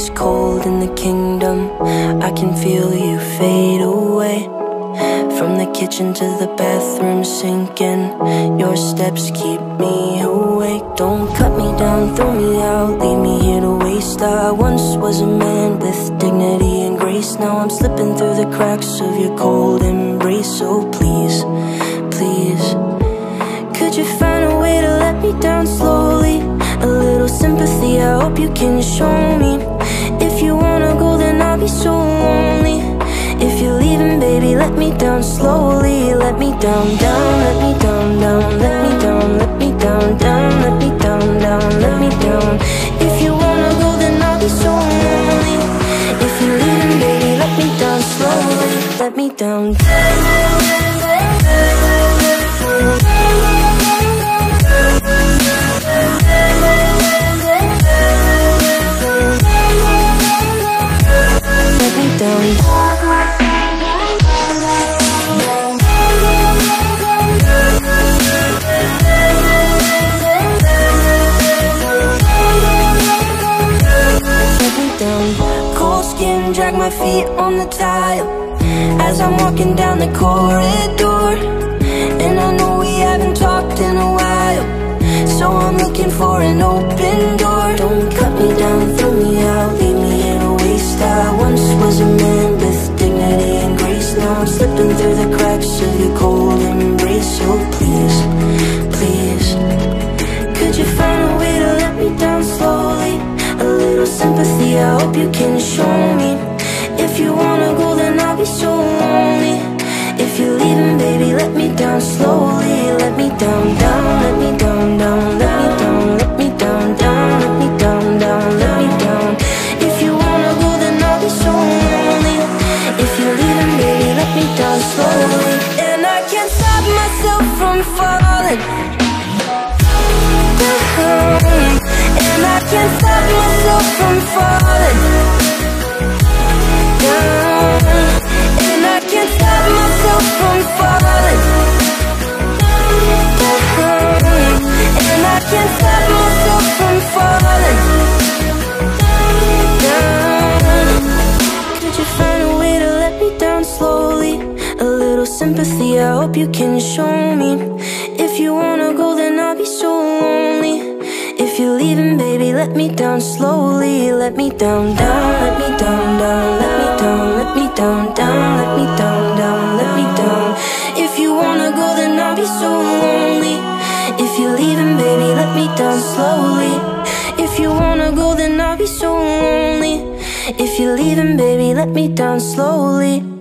is cold in the kingdom. I can feel you fade away, from the kitchen to the bathroom sinking. Your steps keep me awake. Don't cut me down, throw me out, leave me here to waste. I once was a man with dignity and grace. Now I'm slipping through the cracks of your cold embrace. So please, please, could you find a way to let me down slowly? A little sympathy, I hope you can show me. If you wanna go, then I'll be so lonely. If you're leaving, baby, let me down slowly. Let me down, down, let me down, down. Let me down, let me down, down. Let me down, down, let me down. If you wanna go, then I'll be so lonely. If you're leaving, baby, let me down slowly. Let me down, down. Let me down. Cold skin, drag my feet on the tile as I'm walking down the corridor. And I know we haven't talked in a while, so I'm looking for an open door. Don't cut me down, throw me out, leave me in a waste. I once was a man with dignity and grace. Now I'm slipping through the cracks of your cold embrace. So please, please, could you find a way to let me down slowly? A little sympathy, I hope you can show me. If you wanna go, then I'll be so lonely. If you're leaving, baby, let me down slowly. Let me down, down, let me down, down. Let me down, let me down, down. Let me down, down, let me down. If you wanna go, then I'll be so lonely. If you're leaving, baby, let me down slowly. And I can't stop myself from falling. And I can't stop myself from falling down. And I can't stop myself from falling down. And I can't stop myself from falling down. Could you find a way to let me down slowly? A little sympathy, I hope you can show me. If you wanna go, then I'll be so lonely. If you're leaving, baby, let me down slowly. Let me down, down, let me down, down. Let me down, let me down, down. Let me down, down, let me down. If you wanna go, then I'll be so lonely. If you're leaving, baby, let me down slowly. If you wanna go, then I'll be so lonely. If you're leaving, baby, let me down slowly.